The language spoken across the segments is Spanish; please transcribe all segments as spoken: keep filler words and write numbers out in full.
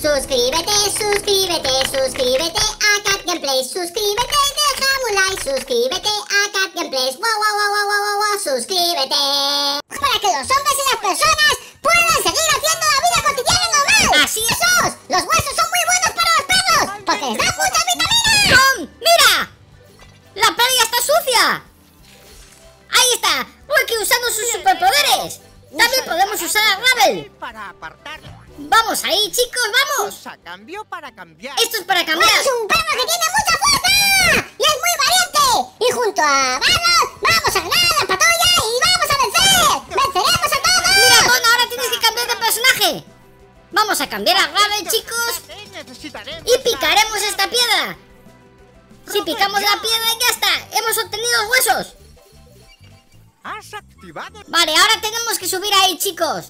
Suscríbete, suscríbete, suscríbete a Cat Gameplay. Suscríbete, deja un like. Suscríbete a Cat Gameplay. Wow, wow, wow, wow, wow, wow, suscríbete. Para que los hombres y las personas puedan seguir haciendo la vida cotidiana normal. Así sos. Los huesos son muy buenos para los perros porque les dan mucha vitamina. ¡Oh, mira! La playa está sucia. Ahí está. Porque usando sus superpoderes. También podemos usar a Ravel. Para apartarlo. Vamos ahí, chicos, vamos. Cambió para cambiar. Esto es para cambiar. Es un perro que tiene mucha fuerza y es muy valiente. Y junto a Ravel vamos a ganar la patrulla y vamos a vencer. Venceremos a todos. Mira, Bon, ahora tienes que cambiar de personaje. Vamos a cambiar a Ravel, chicos. Y picaremos esta piedra. Si picamos la piedra, ya está. Hemos obtenido huesos. Has activado. Vale, ahora tenemos que subir ahí, chicos.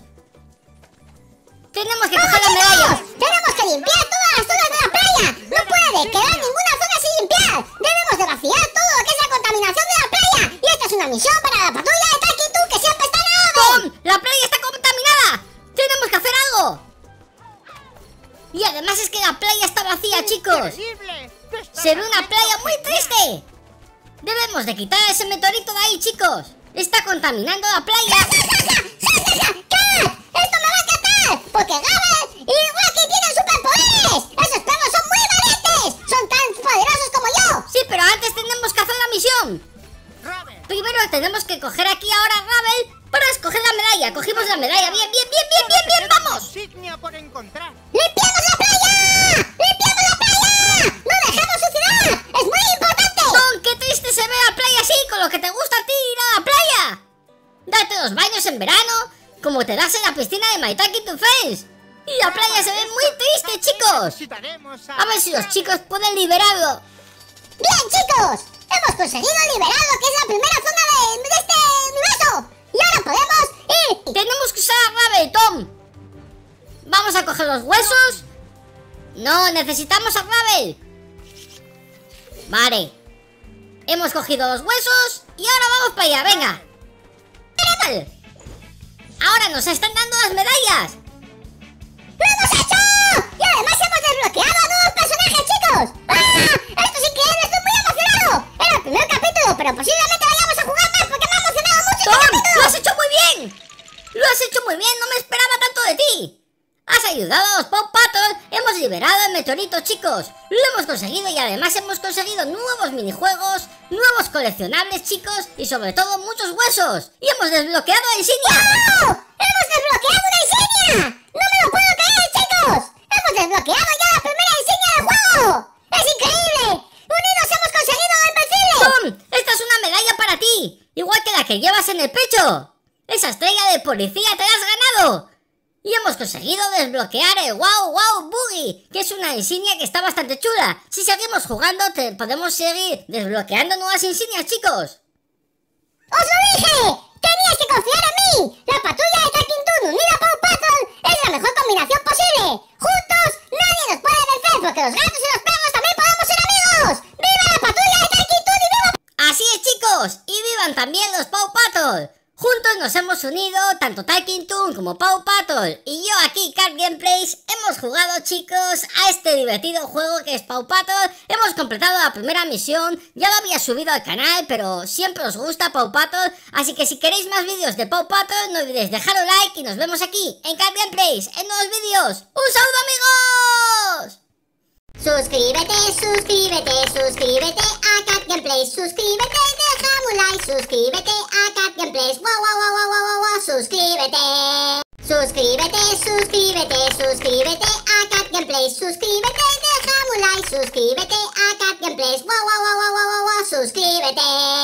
Tenemos que coger las medallas. Tenemos que limpiar todas las zonas de la playa. No puede quedar ninguna zona sin limpiar. Debemos de vaciar todo lo que es la contaminación de la playa. Y esta es una misión para la patrulla de Talking Tom, que siempre está en la orden. La playa está contaminada. Tenemos que hacer algo. Y además es que la playa está vacía, chicos. Se ve una playa muy triste. Debemos de quitar ese meteorito de ahí, chicos. Está contaminando la playa. ¡Esto me va a encantar! Porque Ravel y Wacky tienen superpoderes. Esos perros son muy valientes. Son tan poderosos como yo. Sí, pero antes tenemos que hacer la misión. Ravel. Primero tenemos que coger aquí ahora a Ravel para escoger la medalla. Cogimos la medalla. Bien, bien, bien, bien, bien, bien. Vamos. Insignia por encontrar. ¡Limpiamos la playa! ¡Limpiamos la playa! ¡No dejamos suciedad! ¡Es muy importante! Don, qué triste se ve la playa así, con lo que te gusta a ti ir a la playa. Date los baños en verano. Como te das en la piscina de My Talking Tom Friends. Y la playa se ve muy triste, chicos. A ver si los chicos pueden liberarlo. Bien, chicos. Hemos conseguido liberar lo que es la primera zona de, de este universo. Y ahora podemos ir. Tenemos que usar a Ravel, Tom. Vamos a coger los huesos. No, necesitamos a Ravel. Vale. Hemos cogido los huesos. Y ahora vamos para allá, venga. ¡Ravel! ¡Ahora nos están dando las medallas! ¡Lo hemos hecho! ¡Y además hemos desbloqueado a nuevos personajes, chicos! ¡Ah! ¡Esto es increíble! ¡Estoy muy emocionado! Era el primer capítulo, pero posiblemente vayamos a jugar más porque me ha emocionado mucho este capítulo. ¡Lo has hecho muy bien! ¡Lo has hecho muy bien! ¡No me esperaba tanto de ti! ¡Has ayudado a los Paw Patrol! ¡Hemos liberado el meteorito, chicos! ¡Lo hemos conseguido! Y además hemos conseguido nuevos minijuegos, nuevos coleccionables, chicos, y sobre todo muchos huesos. ¡Y hemos desbloqueado la insignia! ¡Wow! ¡Hemos desbloqueado una insignia! ¡No me lo puedo creer, chicos! ¡Hemos desbloqueado ya la primera insignia del juego! ¡Es increíble! ¡Unidos hemos conseguido lo imposible! ¡Tom! ¡Esta es una medalla para ti! ¡Igual que la que llevas en el pecho! ¡Esa estrella de policía te la has ganado! Y hemos conseguido desbloquear el Wow Wow Boogie, que es una insignia que está bastante chula. Si seguimos jugando, te podemos seguir desbloqueando nuevas insignias, chicos. ¡Os lo dije! ¡Teníais que confiar en mí! La patrulla de Talking Tom unida a Paw Patrol es la mejor combinación posible. Juntos, nadie nos puede vencer porque los gatos y los perros también podemos ser amigos. ¡Viva la patrulla de Talking Tom y viva! Así es, chicos, y vivan también los Paw Patrol. Juntos nos hemos unido, tanto Talking Tom como Paw Patrol. Y yo aquí, Cat Gameplays, hemos jugado, chicos, a este divertido juego que es Paw Patrol. Hemos completado la primera misión, ya lo había subido al canal, pero siempre os gusta Paw Patrol. Así que si queréis más vídeos de Paw Patrol, no olvidéis dejar un like y nos vemos aquí, en Cat Gameplays, en nuevos vídeos. ¡Un saludo, amigos! Suscríbete, suscríbete, suscríbete a Cat Gameplay, suscríbete, deja un like, suscríbete a Cat Gameplay, wow, wow, wow, wow, wow, wow, suscríbete. Suscríbete, suscríbete, suscríbete a Cat Gameplay, suscríbete, deja un like, suscríbete a Cat Gameplay, wow, wow, wow, wow, wow, wow, suscríbete.